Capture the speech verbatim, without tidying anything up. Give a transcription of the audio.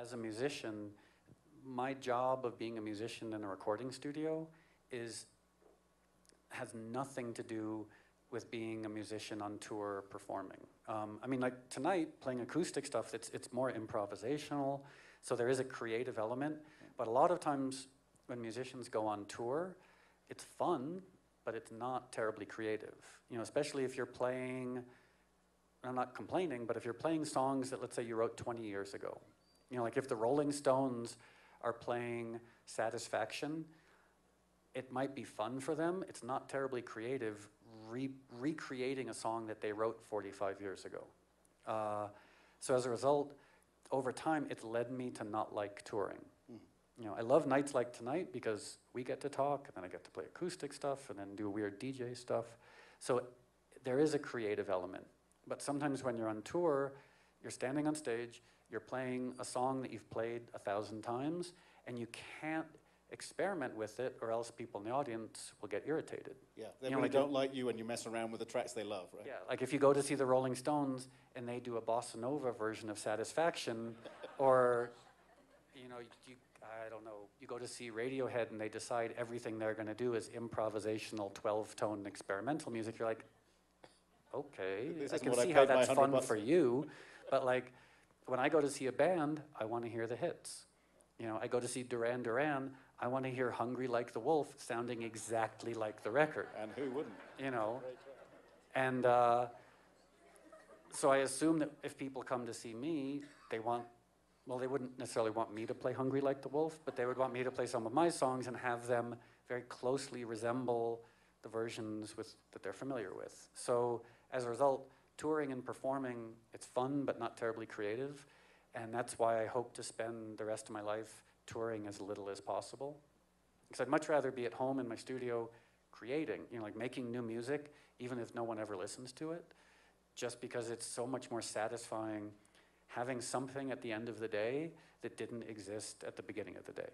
as a musician, my job of being a musician in a recording studio is has nothing to do with being a musician on tour performing. Um, I mean, like tonight, playing acoustic stuff, it's, it's more improvisational, so there is a creative element, but a lot of times when musicians go on tour, it's fun, but it's not terribly creative. You know, especially if you're playing, I'm not complaining, but if you're playing songs that, let's say, you wrote twenty years ago. You know, like if the Rolling Stones are playing Satisfaction, it might be fun for them. It's not terribly creative, re recreating a song that they wrote forty-five years ago. Uh, so as a result, over time, it's led me to not like touring. Mm. You know, I love nights like tonight because we get to talk, and then I get to play acoustic stuff, and then do weird D J stuff. So there is a creative element. But sometimes when you're on tour, you're standing on stage, you're playing a song that you've played a thousand times, and you can't experiment with it, or else people in the audience will get irritated. Yeah, they really don't like you when you mess around with the tracks they love, right? Yeah, like if you go to see the Rolling Stones, and they do a bossa nova version of Satisfaction, or, you know, you, I don't know, you go to see Radiohead, and they decide everything they're going to do is improvisational twelve-tone experimental music, you're like, okay, I can see how that's fun for you, but like, when I go to see a band, I want to hear the hits. You know, I go to see Duran Duran, I want to hear Hungry Like the Wolf sounding exactly like the record. And who wouldn't? You know, and uh, so I assume that if people come to see me, they want, well, they wouldn't necessarily want me to play Hungry Like the Wolf, but they would want me to play some of my songs and have them very closely resemble the versions with, that they're familiar with. So as a result, touring and performing, it's fun but not terribly creative, and that's why I hope to spend the rest of my life touring as little as possible. Because I'd much rather be at home in my studio creating, you know, like making new music, even if no one ever listens to it, just because it's so much more satisfying having something at the end of the day that didn't exist at the beginning of the day.